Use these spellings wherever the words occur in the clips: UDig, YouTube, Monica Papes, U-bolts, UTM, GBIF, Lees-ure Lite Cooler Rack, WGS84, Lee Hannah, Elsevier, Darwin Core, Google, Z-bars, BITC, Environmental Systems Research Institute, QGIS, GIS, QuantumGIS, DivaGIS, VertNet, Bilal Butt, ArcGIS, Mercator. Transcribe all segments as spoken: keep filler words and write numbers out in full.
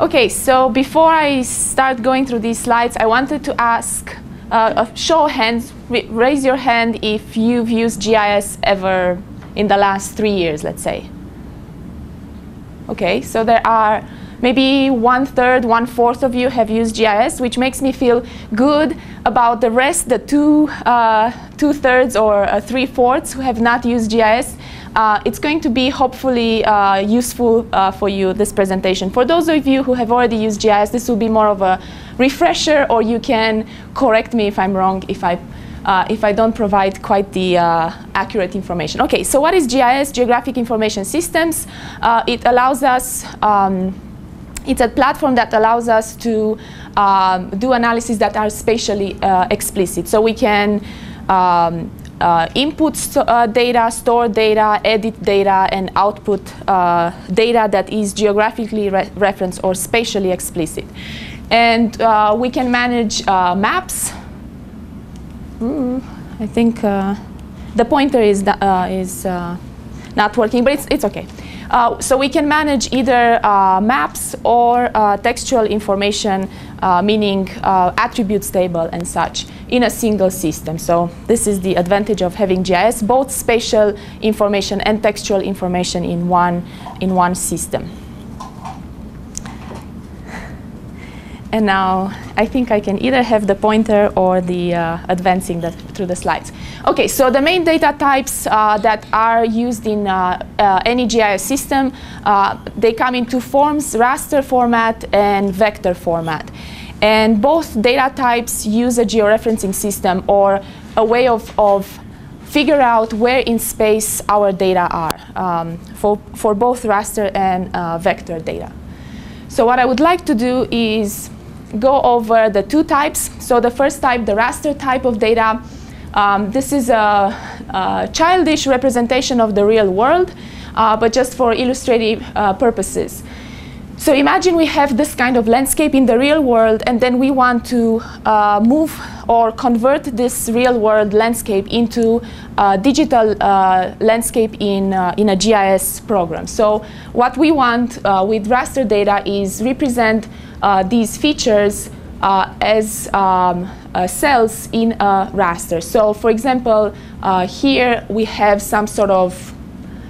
Okay, so before I start going through these slides, I wanted to ask, uh, a show of hands, raise your hand if you've used G I S ever in the last three years, let's say. Okay, so there are maybe one-third, one-fourth of you have used G I S, which makes me feel good about the rest, the two, uh, two-thirds or uh, three-fourths who have not used G I S. Uh, it's going to be hopefully uh, useful uh, for you, this presentation. For those of you who have already used G I S, this will be more of a refresher, or you can correct me if I'm wrong, if I, uh, if I don't provide quite the uh, accurate information. Okay, so what is G I S? Geographic Information Systems. Uh, it allows us um, It's a platform that allows us to um, do analyses that are spatially uh, explicit. So we can um, uh, input st uh, data, store data, edit data, and output uh, data that is geographically re referenced or spatially explicit. And uh, we can manage uh, maps. Mm, I think uh, the pointer is, uh, is uh, not working, but it's, it's okay. Uh, so we can manage either uh, maps or uh, textual information, uh, meaning uh, attributes table and such, in a single system. So this is the advantage of having G I S, both spatial information and textual information in one, in one system. And now I think I can either have the pointer or the uh, advancing the, through the slides. Okay, so the main data types uh, that are used in uh, uh, any G I S system, uh, they come in two forms, raster format and vector format. And both data types use a georeferencing system or a way of, of figure out where in space our data are um, for, for both raster and uh, vector data. So what I would like to do is go over the two types. So the first type, the raster type of data, um, this is a, a childish representation of the real world, uh, but just for illustrative uh, purposes. So imagine we have this kind of landscape in the real world, and then we want to uh, move or convert this real world landscape into a digital uh, landscape in, uh, in a G I S program. So what we want uh, with raster data is represent Uh, these features uh, as um, uh, cells in a raster. So for example, uh, here we have some sort of,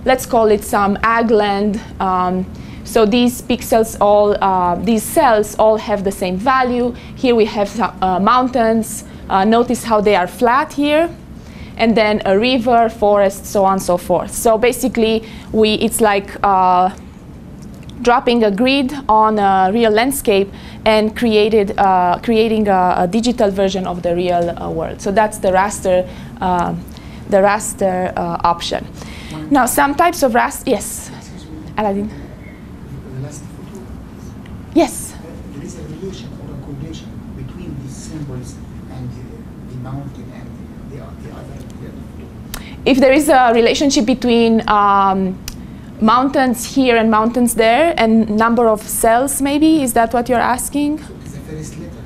let's call it some ag land. Um, so these pixels all, uh, these cells all have the same value. Here we have some, uh, mountains. Uh, notice how they are flat here. And then a river, forest, so on and so forth. So basically, we it's like uh, dropping a grid on a real landscape and created, uh, creating a, a digital version of the real uh, world. So that's the raster, uh, the raster uh, option. One. Now, some types of raster, yes, Aladdin. The last photo. Yes. Uh, there is a relation or a correlation between these symbols and the, the mountain and the, the, the other photo. If there is a relationship between um, mountains here and mountains there, and number of cells maybe? Is that what you're asking? So the first letter,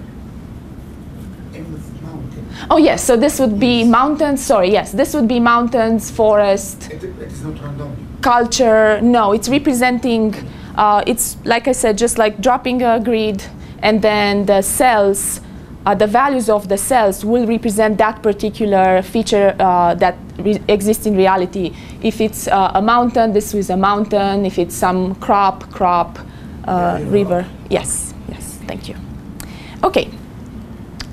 M is mountain. Oh yes, so this would be yes. mountains, sorry, yes, this would be mountains, forest. It, it is not random. Culture, no, it's representing, uh, it's like I said, just like dropping a grid, and then the cells, uh, the values of the cells will represent that particular feature uh, that re exists in reality. If it's uh, a mountain, this is a mountain. If it's some crop, crop, uh, yeah, river. Yes, yes, thank you. Okay,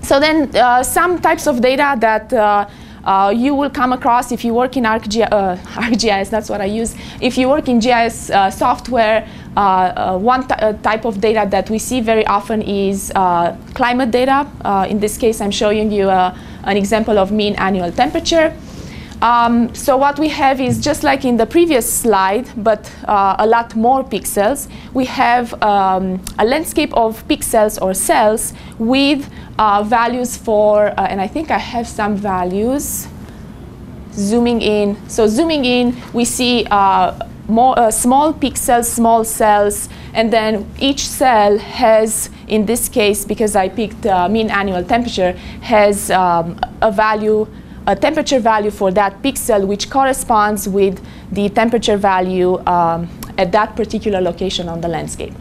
so then uh, some types of data that uh, uh, you will come across if you work in ArcGIS, uh, ArcGIS, that's what I use. If you work in G I S uh, software, uh, uh, one uh, type of data that we see very often is uh, climate data. Uh, in this case, I'm showing you uh, an example of mean annual temperature. Um, so what we have is just like in the previous slide, but uh, a lot more pixels. We have um, a landscape of pixels or cells with uh, values for, uh, and I think I have some values. Zooming in, so zooming in, we see uh, more uh, small pixels, small cells, and then each cell has, in this case, because I picked uh, mean annual temperature, has um, a value. A temperature value for that pixel, which corresponds with the temperature value um, at that particular location on the landscape.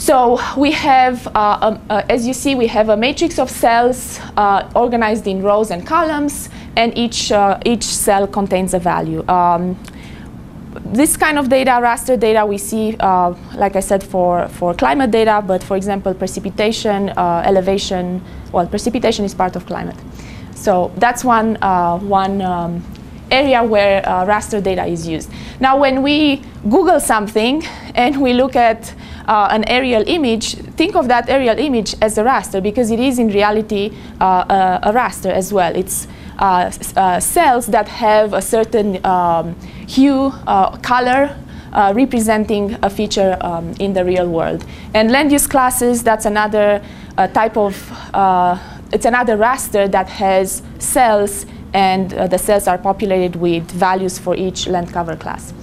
So we have, uh, um, uh, as you see, we have a matrix of cells uh, organized in rows and columns, and each, uh, each cell contains a value. Um, this kind of data, raster data, we see, uh, like I said, for, for climate data, but for example, precipitation, uh, elevation, well, precipitation is part of climate. So that's one, uh, one um, area where uh, raster data is used. Now, when we Google something and we look at uh, an aerial image, think of that aerial image as a raster, because it is in reality uh, a, a raster as well. It's uh, uh, cells that have a certain um, hue, uh, color, Uh, representing a feature um, in the real world. And land use classes, that's another uh, type of, uh, it's another raster that has cells, and uh, the cells are populated with values for each land cover class.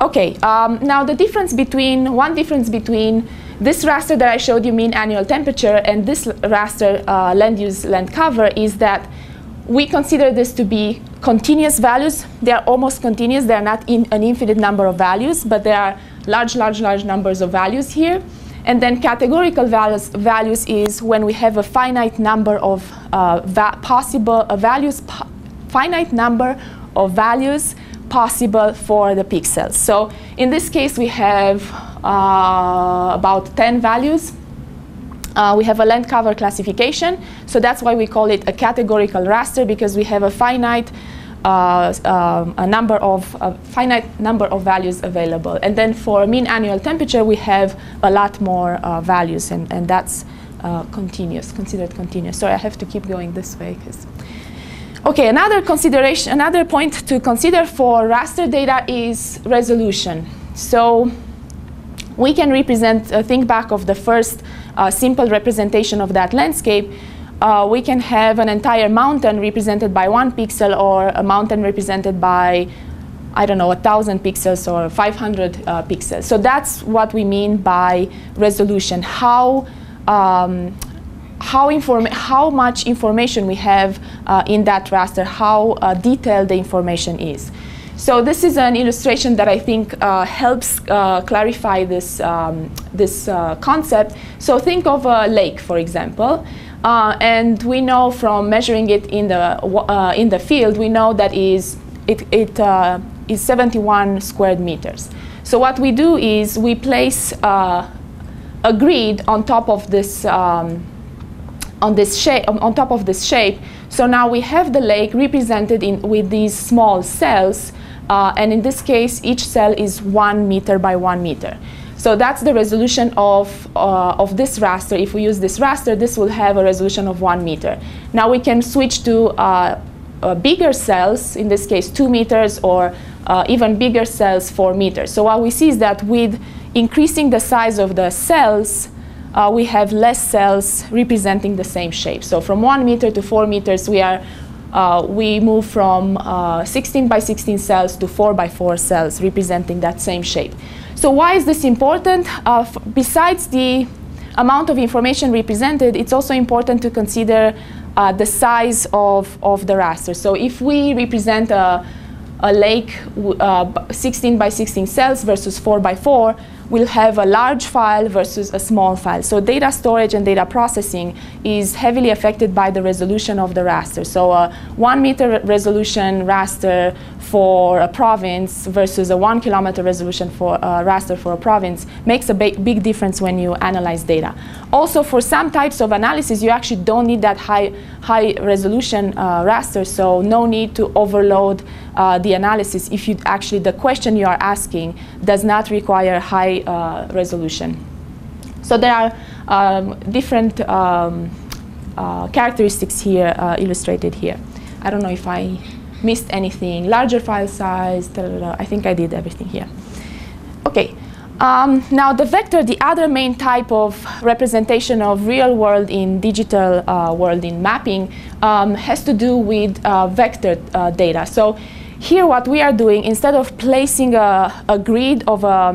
Okay, um, now the difference between, one difference between this raster that I showed you, mean annual temperature, and this raster, uh, land use land cover, is that we consider this to be continuous values. They are almost continuous. They are not in an infinite number of values, but there are large, large, large numbers of values here. And then categorical values, values is when we have a finite number of uh, va possible uh, values, po finite number of values possible for the pixels. So in this case, we have uh, about ten values. Uh, we have a land cover classification, so that's why we call it a categorical raster, because we have a finite uh, um, a number of uh, finite number of values available. And then for mean annual temperature, we have a lot more uh, values, and, and that's uh, continuous, considered continuous. Sorry, I have to keep going this way, because okay, another consideration, another point to consider for raster data is resolution. So we can represent, uh, think back of the first uh, simple representation of that landscape. Uh, we can have an entire mountain represented by one pixel, or a mountain represented by, I don't know, a thousand pixels or five hundred uh, pixels. So that's what we mean by resolution, how, um, how, inform how much information we have uh, in that raster, how uh, detailed the information is. So this is an illustration that I think uh, helps uh, clarify this, um, this uh, concept. So think of a lake, for example, uh, and we know from measuring it in the, uh, in the field, we know that is, it, it uh, is seventy-one square meters. So what we do is we place uh, a grid on top of this, um, on, this shape, on top of this shape. So now we have the lake represented in, with these small cells. Uh, and in this case, each cell is one meter by one meter. So that's the resolution of, uh, of this raster. If we use this raster, this will have a resolution of one meter. Now we can switch to uh, uh, bigger cells, in this case two meters, or uh, even bigger cells, four meters. So what we see is that with increasing the size of the cells, Uh, we have less cells representing the same shape. So from one meter to four meters, we, are, uh, we move from uh, sixteen by sixteen cells to four by four cells representing that same shape. So why is this important? Uh, f besides the amount of information represented, it's also important to consider uh, the size of, of the raster. So if we represent a, a lake uh, sixteen by sixteen cells versus four by four, we'll have a large file versus a small file. So data storage and data processing is heavily affected by the resolution of the raster. So a one meter resolution raster for a province versus a one kilometer resolution for a raster for a province makes a big difference when you analyze data. Also, for some types of analysis, you actually don't need that high, high resolution uh, raster, so no need to overload uh, the analysis if you actually, the question you are asking does not require high Uh, resolution. So there are um, different um, uh, characteristics here uh, illustrated here. I don't know if I missed anything. Larger file size, da, da, da. I think I did everything here. Okay. Um, now the vector, the other main type of representation of real world in digital uh, world in mapping, um, has to do with uh, vector uh, data. So here what we are doing, instead of placing a, a grid of a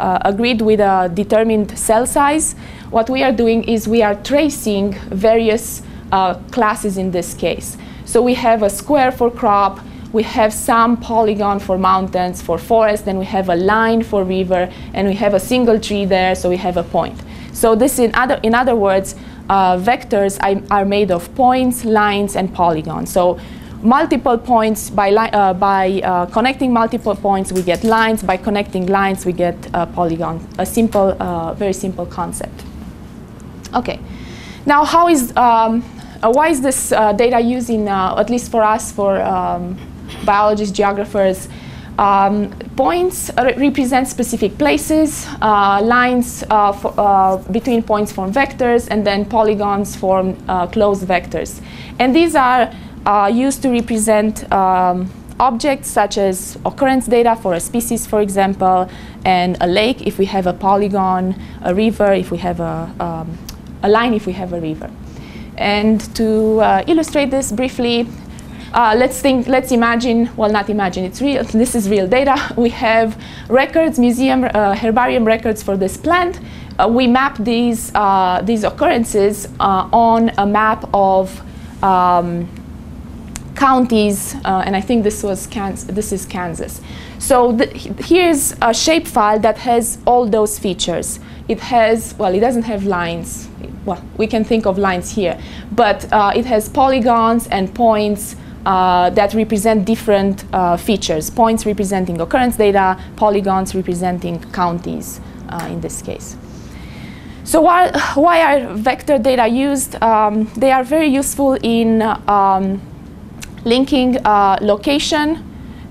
Uh, agreed with a determined cell size, what we are doing is we are tracing various uh, classes in this case. So we have a square for crop, we have some polygon for mountains, for forests, then we have a line for river, and we have a single tree there, so we have a point. So this, in other, in other words, uh, vectors are made of points, lines, and polygons. So multiple points, by, li uh, by uh, connecting multiple points, we get lines. By connecting lines, we get uh, polygons. A simple, uh, very simple concept. Okay. Now, how is, um, uh, why is this uh, data used in, uh, at least for us, for um, biologists, geographers? Um, points re represent specific places, uh, lines uh, for, uh, between points form vectors, and then polygons form uh, closed vectors. And these are Uh, used to represent um, objects such as occurrence data for a species, for example, and a lake if we have a polygon, a river if we have a, um, a line if we have a river. And to uh, illustrate this briefly, uh, let's think, let's imagine, well, not imagine, it's real, this is real data. We have records, museum, uh, herbarium records for this plant. Uh, we map these, uh, these occurrences uh, on a map of um, counties, uh, and I think this was Kansas, this is Kansas. So the, here's a shapefile that has all those features. It has, well, it doesn't have lines. Well, we can think of lines here, but uh, it has polygons and points uh, that represent different uh, features. Points representing occurrence data, polygons representing counties uh, in this case. So why, why are vector data used? Um, they are very useful in um, linking uh, location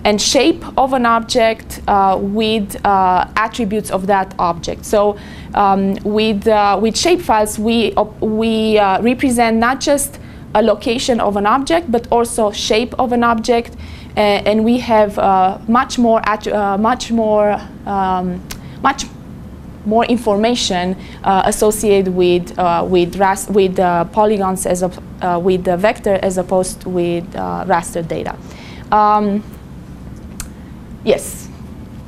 and shape of an object uh, with uh, attributes of that object. So um, with, uh, with shapefiles, we, uh, we uh, represent not just a location of an object, but also shape of an object. Uh, and we have uh, much, more att uh, much, more, um, much more information uh, associated with, uh, with, with uh, polygons as a Uh, with the vector as opposed to with uh, raster data. Um, yes,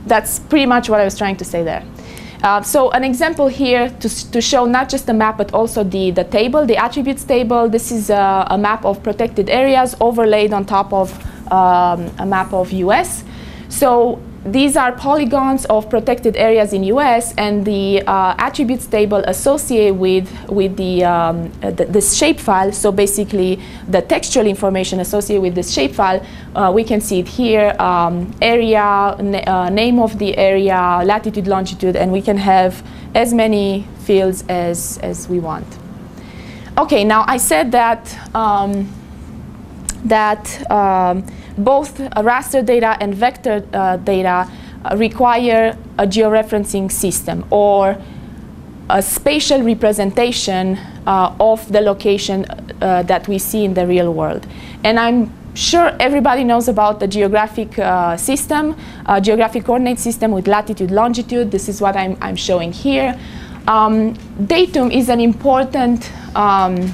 that's pretty much what I was trying to say there. Uh, so an example here to, to show not just the map but also the, the table, the attributes table. This is a, a map of protected areas overlaid on top of um, a map of U S. So these are polygons of protected areas in U S, and the uh, attributes table associated with, with the, um, uh, the, this shapefile, so basically the textual information associated with this shapefile, uh, we can see it here, um, area, na uh, name of the area, latitude, longitude, and we can have as many fields as, as we want. Okay, now I said that, um, that um, both uh, raster data and vector uh, data uh, require a georeferencing system or a spatial representation uh, of the location uh, that we see in the real world. And I'm sure everybody knows about the geographic uh, system, uh, geographic coordinate system with latitude, longitude. This is what I'm, I'm showing here. Um, datum is an important um,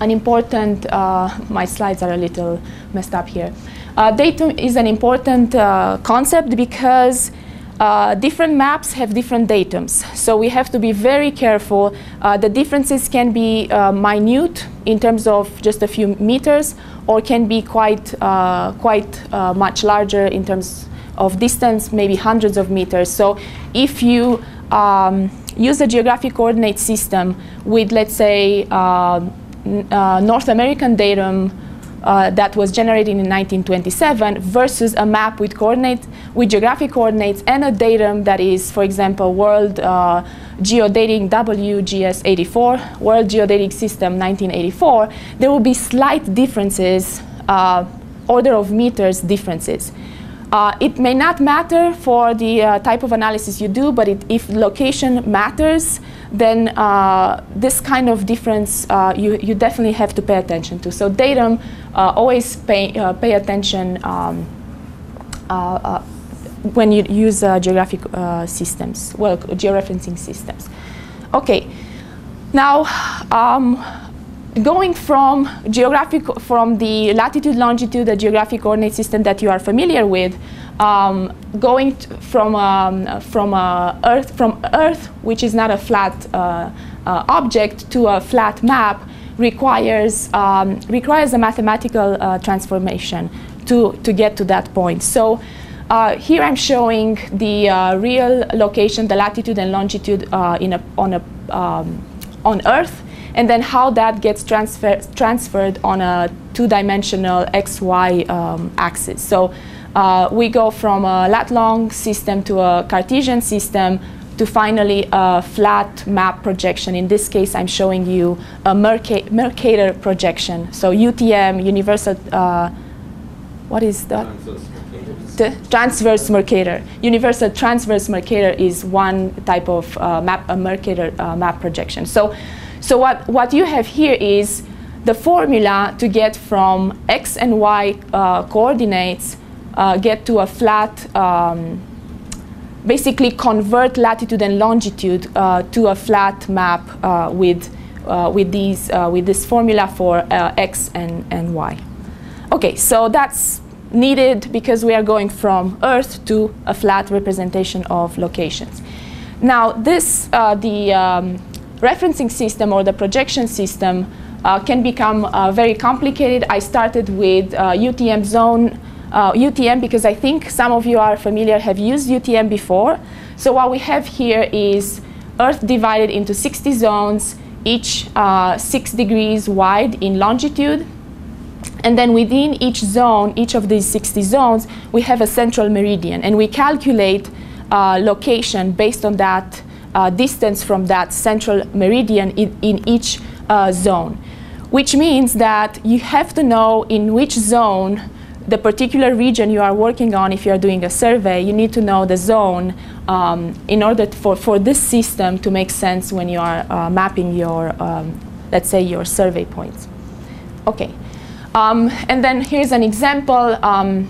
An important, uh, my slides are a little messed up here. Uh, datum is an important uh, concept because uh, different maps have different datums. So we have to be very careful. Uh, the differences can be uh, minute in terms of just a few meters, or can be quite, uh, quite uh, much larger in terms of distance, maybe hundreds of meters. So if you um, use a geographic coordinate system with, let's say, uh, Uh, North American datum uh, that was generated in nineteen twenty-seven versus a map with coordinates, with geographic coordinates, and a datum that is, for example, World uh, Geodating W G S eighty-four, World Geodating System nineteen eighty-four, there will be slight differences, uh, order of meters differences. Uh, it may not matter for the uh, type of analysis you do, but it, if location matters, then uh, this kind of difference uh, you, you definitely have to pay attention to. So datum, uh, always pay, uh, pay attention um, uh, uh, when you use uh, geographic uh, systems, well, georeferencing systems. Okay, now um, going from geographic, from the latitude, longitude, the geographic coordinate system that you are familiar with, um, going t from um, from uh, Earth, from Earth, which is not a flat uh, uh, object, to a flat map, requires um, requires a mathematical uh, transformation to, to get to that point. So uh, here I'm showing the uh, real location, the latitude and longitude uh, in a, on, a, um, on Earth, and then how that gets transfer transferred on a two-dimensional X Y um, axis. So uh, we go from a lat-long system to a Cartesian system to finally a flat map projection. In this case, I'm showing you a Merca Mercator projection. So U T M, Universal, uh, what is that? Transverse Mercator. Universal Transverse Mercator is one type of uh, map, a Mercator uh, map projection. So, so what, what you have here is the formula to get from X and Y uh, coordinates, uh, get to a flat, um, basically convert latitude and longitude uh, to a flat map uh, with, uh, with, these, uh, with this formula for uh, X and, and Y. Okay, so that's needed because we are going from Earth to a flat representation of locations. Now this, uh, the um, referencing system or the projection system uh, can become uh, very complicated. I started with uh, U T M zone, uh, U T M because I think some of you are familiar, have used U T M before. So what we have here is Earth divided into sixty zones, each uh, six degrees wide in longitude. And then within each zone, each of these sixty zones, we have a central meridian. And we calculate uh, location based on that uh, distance from that central meridian in, in each uh, zone. Which means that you have to know in which zone, the particular region you are working on, if you are doing a survey, you need to know the zone um, in order for, for this system to make sense when you are uh, mapping your, um, let's say, your survey points. Okay. Um, and then here's an example um,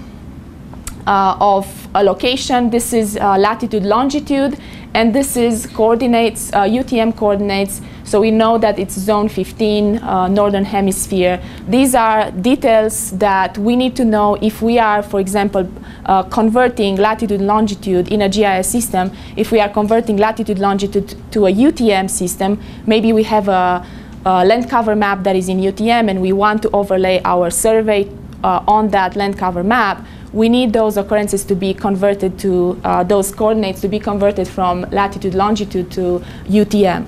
uh, of a location. This is uh, latitude, longitude, and this is coordinates, uh, U T M coordinates. So we know that it's zone fifteen, uh, northern hemisphere. These are details that we need to know if we are, for example, uh, converting latitude, longitude in a G I S system. If we are converting latitude, longitude to a U T M system, maybe we have a Uh, land cover map that is in U T M and we want to overlay our survey uh, on that land cover map, we need those occurrences to be converted to, uh, those coordinates to be converted from latitude, longitude to U T M.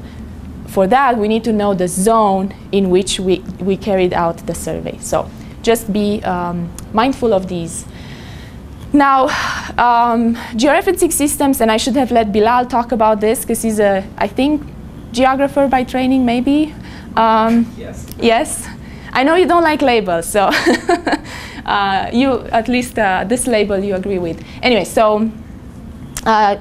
For that, we need to know the zone in which we, we carried out the survey. So just be um, mindful of these. Now, um, georeferencing systems, and I should have let Bilal talk about this because he's a, I think, geographer by training, maybe? Um, yes. Yes. I know you don't like labels, so uh, you at least uh, this label you agree with. Anyway, so uh,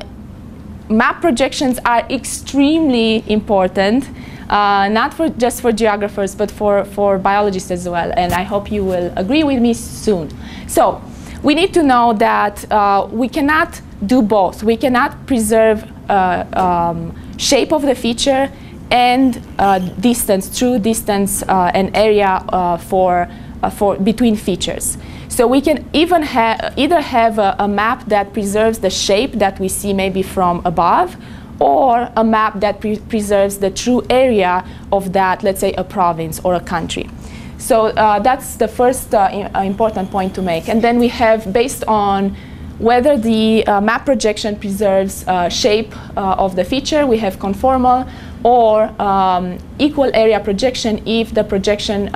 map projections are extremely important, uh, not for just for geographers, but for for biologists as well. And I hope you will agree with me soon. So we need to know that uh, we cannot do both. We cannot preserve uh, um, shape of the feature and uh, distance, true distance uh, and area uh, for, uh, for between features. So we can even ha either have a, a map that preserves the shape that we see maybe from above, or a map that pre preserves the true area of that, let's say, a province or a country. So uh, that's the first uh, important point to make. And then we have, based on whether the uh, map projection preserves uh, shape uh, of the feature, we have conformal, or um, equal area projection if the projection uh,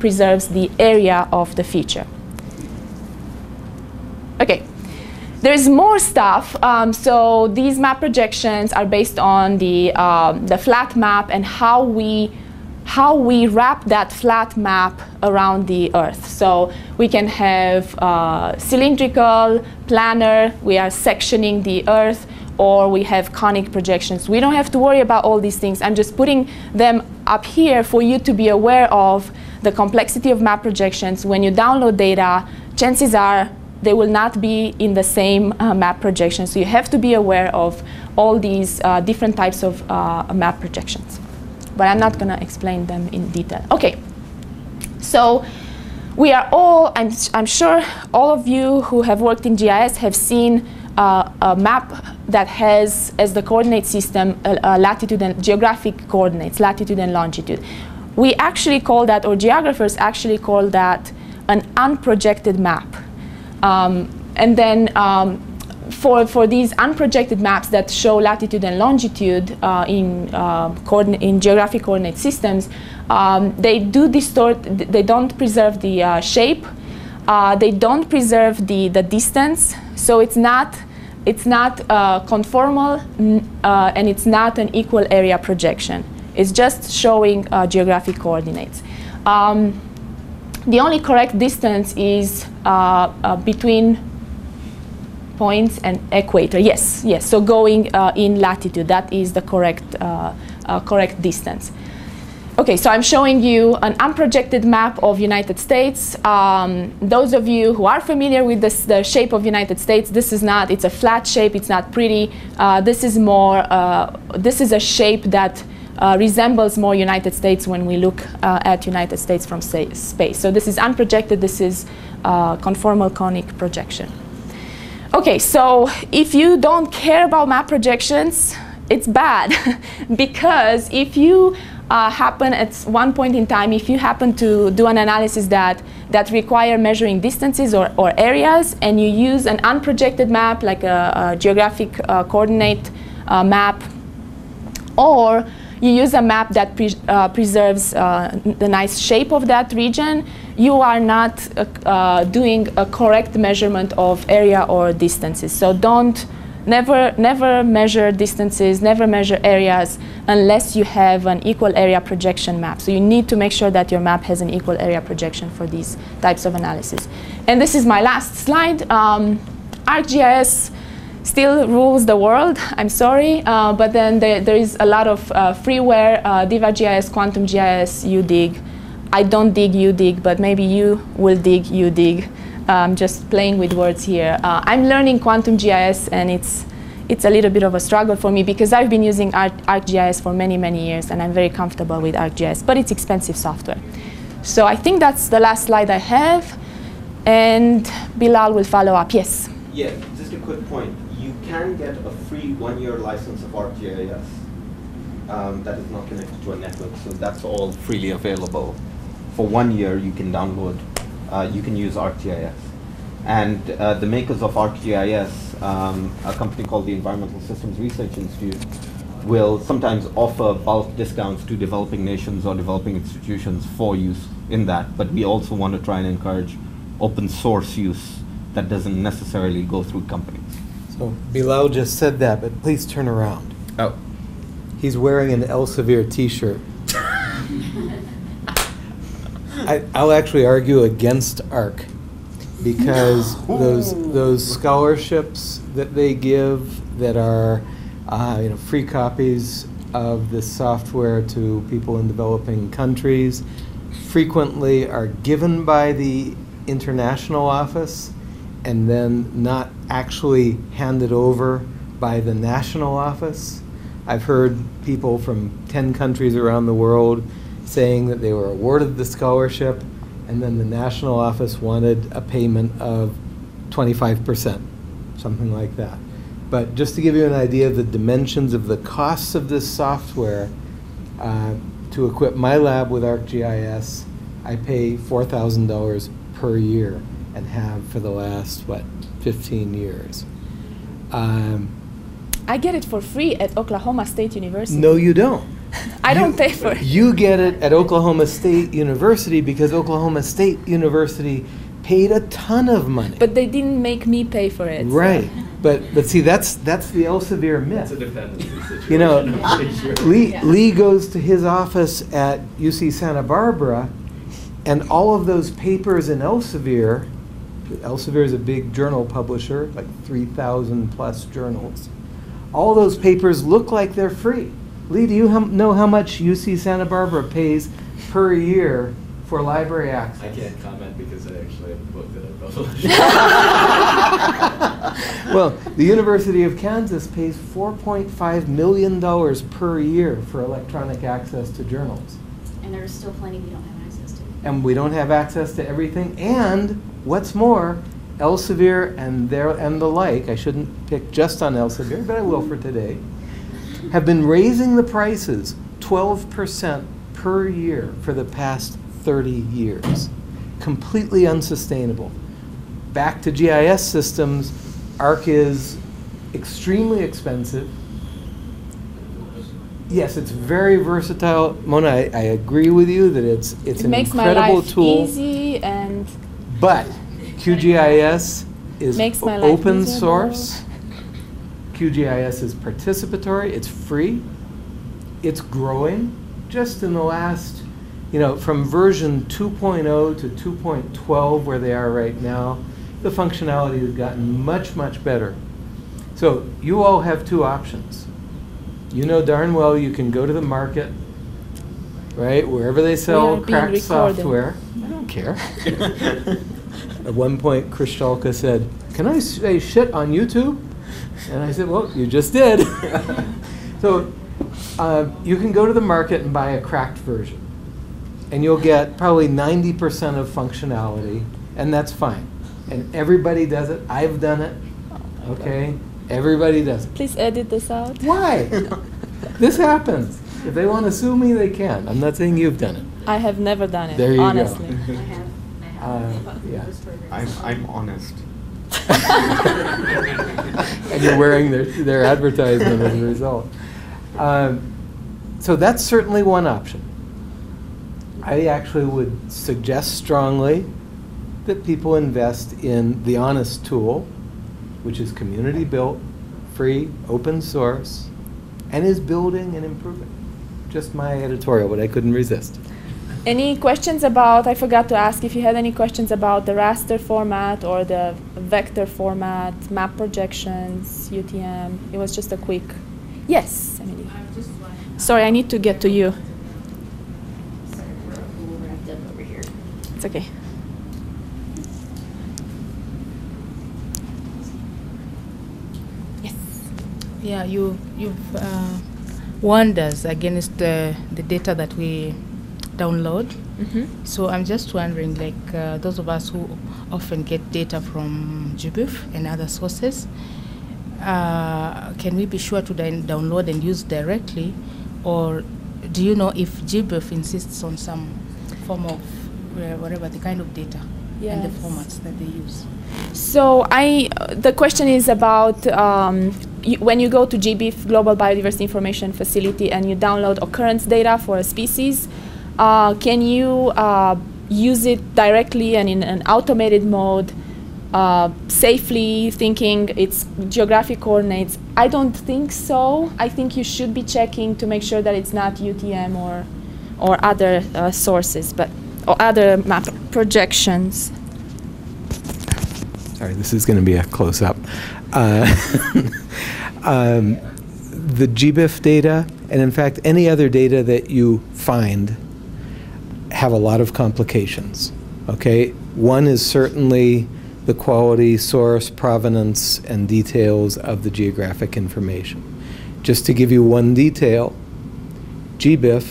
preserves the area of the feature. Okay, there's more stuff. Um, so these map projections are based on the um, the flat map and how we how we wrap that flat map around the Earth. So we can have uh, cylindrical, planar, we are sectioning the Earth, or we have conic projections. We don't have to worry about all these things. I'm just putting them up here for you to be aware of the complexity of map projections. When you download data, chances are they will not be in the same uh, map projection. So you have to be aware of all these uh, different types of uh, map projections. But I'm not going to explain them in detail. Okay, so we are all, I'm, I'm sure all of you who have worked in G I S have seen uh, a map that has as the coordinate system uh, uh, latitude and geographic coordinates, latitude and longitude. We actually call that, or geographers actually call that, an unprojected map. Um, and then um, for, for these unprojected maps that show latitude and longitude uh, in, uh, in geographic coordinate systems, um, they do distort, they don't preserve the uh, shape, uh, they don't preserve the, the distance, so it's not, it's not uh, conformal uh, and it's not an equal area projection. It's just showing uh, geographic coordinates. Um, the only correct distance is uh, uh, between points and equator. Yes, yes. So going uh, in latitude, that is the correct, uh, uh, correct distance. Okay, so I'm showing you an unprojected map of United States. Um, those of you who are familiar with this, the shape of United States, this is not, it's a flat shape, it's not pretty. Uh, this is more, uh, this is a shape that Uh, resembles more United States when we look uh, at United States from space. So this is unprojected, this is uh, conformal conic projection. Okay, so if you don't care about map projections, it's bad because if you uh, happen at one point in time, if you happen to do an analysis that, that require measuring distances or, or areas and you use an unprojected map like a, a geographic uh, coordinate uh, map, or you use a map that pre uh, preserves uh, the nice shape of that region, you are not uh, uh, doing a correct measurement of area or distances. So don't, never, never measure distances, never measure areas unless you have an equal area projection map. So you need to make sure that your map has an equal area projection for these types of analysis. And this is my last slide. Um, ArcGIS still rules the world, I'm sorry, uh, but then there, there is a lot of uh, freeware, uh, DivaGIS, QuantumGIS, UDig. I don't dig UDig, but maybe you will dig UDig. I'm um, just playing with words here. Uh, I'm learning QuantumGIS and it's, it's a little bit of a struggle for me because I've been using ArcGIS for many, many years and I'm very comfortable with ArcGIS, but it's expensive software. So I think that's the last slide I have and Bilal will follow up, yes? Yeah, just a quick point. You can get a free one-year license of ArcGIS um, that is not connected to a network, so that's all freely available. For one year, you can download, uh, you can use ArcGIS. And uh, the makers of ArcGIS, um, a company called the Environmental Systems Research Institute, will sometimes offer bulk discounts to developing nations or developing institutions for use in that, but we also want to try and encourage open source use that doesn't necessarily go through companies. Oh, Bilal just said that, but please turn around. Oh. He's wearing an Elsevier t-shirt. I'll actually argue against ARC because no. those those scholarships that they give that are uh, you know, free copies of this software to people in developing countries frequently are given by the international office and then not actually handed over by the national office. I've heard people from ten countries around the world saying that they were awarded the scholarship and then the national office wanted a payment of twenty-five percent, something like that. But just to give you an idea of the dimensions of the costs of this software, uh, to equip my lab with ArcGIS, I pay four thousand dollars per year and have for the last, what, fifteen years. Um, I get it for free at Oklahoma State University. No, you don't. I you, don't pay for it. You get it at Oklahoma State University because Oklahoma State University paid a ton of money. But they didn't make me pay for it. Right. So. But, but see, that's, that's the Elsevier myth. That's a dependency situation. You know, sure. Lee, yeah. Lee goes to his office at U C Santa Barbara, and all of those papers in Elsevier Elsevier is a big journal publisher, like three thousand plus journals. All those papers look like they're free. Lee, do you hum know how much U C Santa Barbara pays per year for library access? I can't comment because I actually have a book that I published. Well, the University of Kansas pays four point five million dollars per year for electronic access to journals. And there's still plenty we don't have access to. And we don't have access to everything, and what's more, Elsevier and, their, and the like, I shouldn't pick just on Elsevier, but I will for today, have been raising the prices twelve percent per year for the past thirty years. Completely unsustainable. back to G I S systems, ARC is extremely expensive. Yes, it's very versatile. Mona, I, I agree with you that it's it's it an makes incredible my life tool. Easy and but Q G I S is makes my life open source. Q G I S is participatory. It's free. It's growing. Just in the last, you know, from version two point oh to two point twelve, where they are right now, the functionality has gotten much, much better. So you all have two options. You know darn well you can go to the market, right? Wherever they sell cracked software. I don't care. At one point, Kristalka said, "Can I say shit on YouTube?" And I said, "Well, you just did." So uh, you can go to the market and buy a cracked version. And you'll get probably ninety percent of functionality, and that's fine. And everybody does it. I've done it, okay? Everybody does. Please edit this out. Why? This happens. If they want to sue me, they can. I'm not saying you've done it. I have never done it. There you honestly. Go. Honestly, I have. I have. Uh, yeah. I'm I'm honest. And you're wearing their their advertisement as a result. Um, so that's certainly one option. I actually would suggest strongly that people invest in the honest tool, which is community built, free, open source, and is building and improving. Just my editorial, but I couldn't resist. Any questions about, I forgot to ask if you had any questions about the raster format or the vector format, map projections, U T M? It was just a quick, yes, Emily. I'm just sorry, I need to get to you. Sorry, we're all wrapped up over here. It's okay. Yeah, you, you've uh, warned us against the, the data that we download. Mm-hmm. So I'm just wondering, like uh, those of us who often get data from G B I F and other sources, uh, can we be sure to download and use directly? Or do you know if G B I F insists on some form of uh, whatever the kind of data? Yes. And the formats that they use. So I, uh, the question is about um, y when you go to G B I F, Global Biodiversity Information Facility, and you download occurrence data for a species, uh, can you uh, use it directly and in an automated mode, uh, safely, thinking it's geographic coordinates? I don't think so. I think you should be checking to make sure that it's not U T M or, or other uh, sources, but or other map projections. Sorry, this is going to be a close-up. Uh, um, the G B I F data, and in fact, any other data that you find, have a lot of complications, okay? One is certainly the quality, source, provenance, and details of the geographic information. Just to give you one detail, G B I F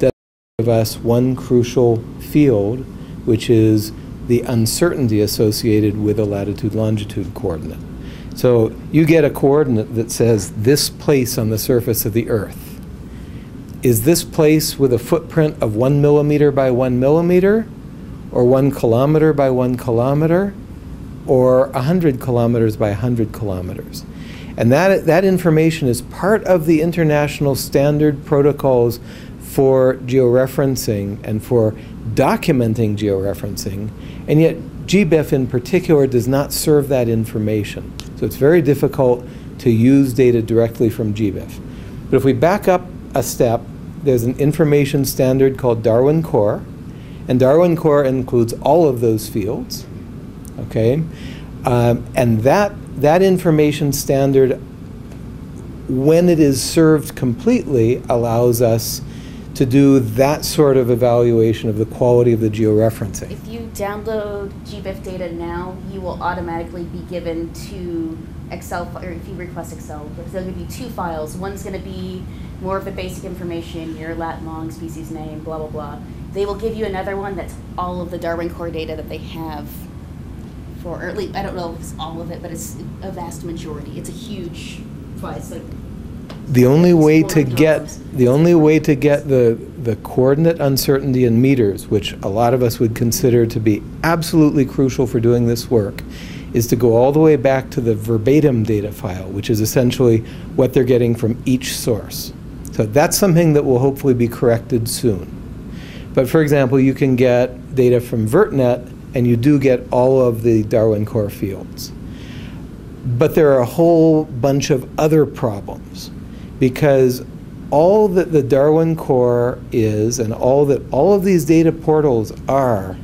does give us one crucial field, which is the uncertainty associated with a latitude-longitude coordinate. So you get a coordinate that says this place on the surface of the Earth. Is this place with a footprint of one millimeter by one millimeter, or one kilometer by one kilometer, or one hundred kilometers by one hundred kilometers? And that, that information is part of the international standard protocols for georeferencing and for documenting georeferencing, and yet G B I F in particular does not serve that information. So it's very difficult to use data directly from G B I F. But if we back up a step, there's an information standard called Darwin Core, and Darwin Core includes all of those fields, okay? Um, and that, that information standard, when it is served completely, allows us to do that sort of evaluation of the quality of the georeferencing. If you download G B I F data now, you will automatically be given two Excel, or if you request Excel, there'll be two files. One's gonna be more of the basic information, your lat long, species name, blah, blah, blah. They will give you another one that's all of the Darwin Core data that they have for, or at least, I don't know if it's all of it, but it's a vast majority. It's a huge, it's like the only way to get the only way to get the the coordinate uncertainty in meters, which a lot of us would consider to be absolutely crucial for doing this work, is to go all the way back to the verbatim data file, which is essentially what they're getting from each source. So that's something that will hopefully be corrected soon. But for example, you can get data from VertNet, and you do get all of the Darwin Core fields. But there are a whole bunch of other problems, because all that the Darwin Core is, and all that all of these data portals are,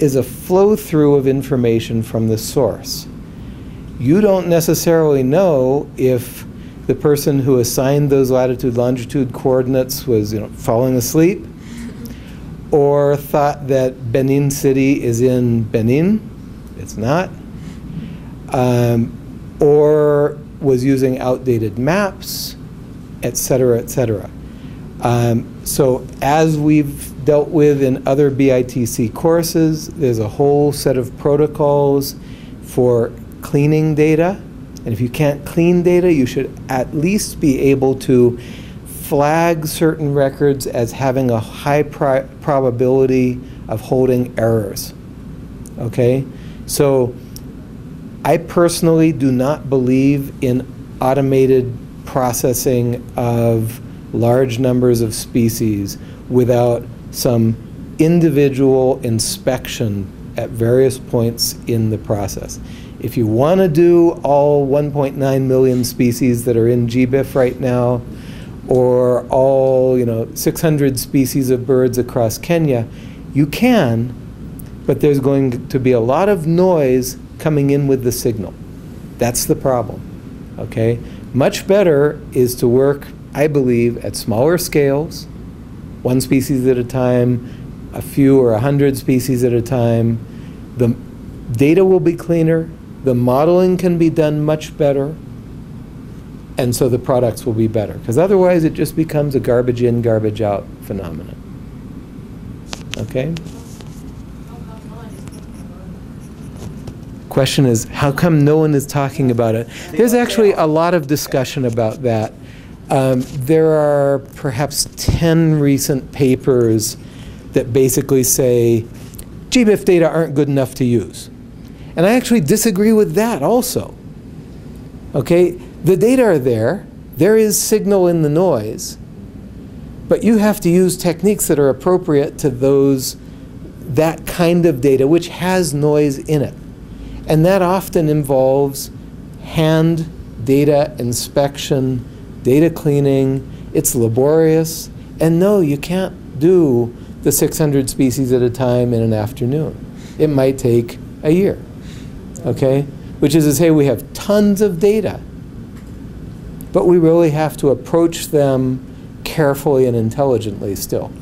is a flow-through of information from the source. You don't necessarily know if the person who assigned those latitude-longitude coordinates was, you know, falling asleep, or thought that Benin City is in Benin. It's not. Um, or was using outdated maps, et cetera, et cetera. Um, so as we've dealt with in other B I T C courses, there's a whole set of protocols for cleaning data. And if you can't clean data, you should at least be able to flag certain records as having a high pri probability of holding errors. Okay? So I personally do not believe in automated processing of large numbers of species without some individual inspection at various points in the process. If you want to do all one point nine million species that are in G B I F right now, or all, you know, six hundred species of birds across Kenya, you can, but there's going to be a lot of noise coming in with the signal. That's the problem, okay? Much better is to work, I believe, at smaller scales, one species at a time, a few or a hundred species at a time. The data will be cleaner, the modeling can be done much better, and so the products will be better. Because otherwise it just becomes a garbage in, garbage out phenomenon. Okay? Question is, how come no one is talking about it? There's actually a lot of discussion about that. Um, there are perhaps ten recent papers that basically say G B I F data aren't good enough to use. And I actually disagree with that also. Okay? The data are there. There is signal in the noise. But you have to use techniques that are appropriate to those, that kind of data which has noise in it. And that often involves hand data inspection, data cleaning. It's laborious. And no, you can't do the six hundred species at a time in an afternoon. It might take a year, okay? Which is to say we have tons of data, but we really have to approach them carefully and intelligently still.